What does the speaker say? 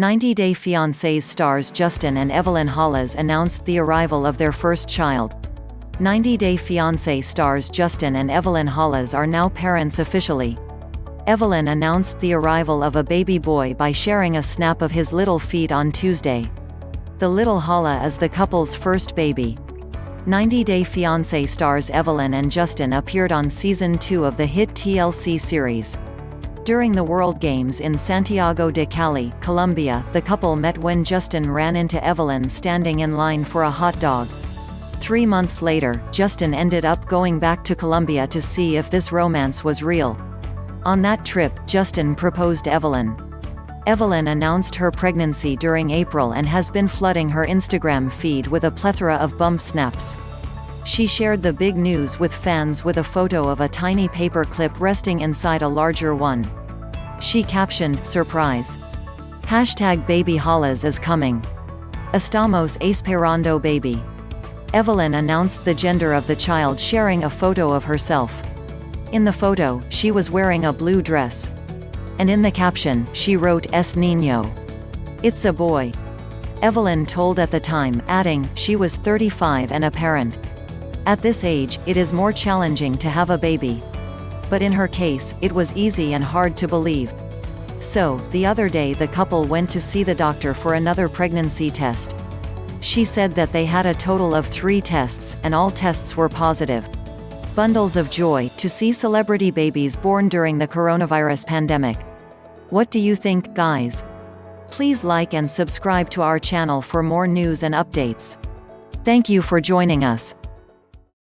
90 Day Fiancé's stars Justin and Evelyn Halas announced the arrival of their first child. 90 Day Fiancé stars Justin and Evelyn Halas are now parents officially. Evelyn announced the arrival of a baby boy by sharing a snap of his little feet on Tuesday. The little Hala is the couple's first baby. 90 Day Fiancé stars Evelyn and Justin appeared on Season 2 of the hit TLC series. During the World Games in Santiago de Cali, Colombia, the couple met when Justin ran into Evelyn standing in line for a hot dog. 3 months later, Justin ended up going back to Colombia to see if this romance was real. On that trip, Justin proposed Evelyn. Evelyn announced her pregnancy during April and has been flooding her Instagram feed with a plethora of bump snaps. She shared the big news with fans with a photo of a tiny paper clip resting inside a larger one. She captioned, "Surprise! Hashtag baby Halas is coming. Estamos esperando baby." Evelyn announced the gender of the child sharing a photo of herself. In the photo, she was wearing a blue dress. And in the caption, she wrote, "Es niño. It's a boy." Evelyn told at the time, adding, she was 35 and a parent. At this age, it is more challenging to have a baby. But in her case, it was easy and hard to believe. So, the other day the couple went to see the doctor for another pregnancy test. She said that they had a total of 3 tests, and all tests were positive. Bundles of joy, to see celebrity babies born during the coronavirus pandemic. What do you think, guys? Please like and subscribe to our channel for more news and updates. Thank you for joining us.